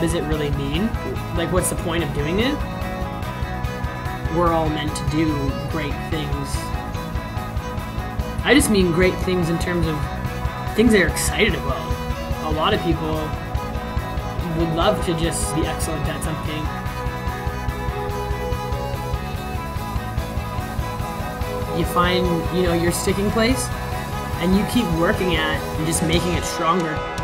what does it really mean? Like, what's the point of doing it? We're all meant to do great things. I just mean great things in terms of things they're excited about. A lot of people would love to just be excellent at something. You find, you know, your sticking place, and you keep working at it and just making it stronger.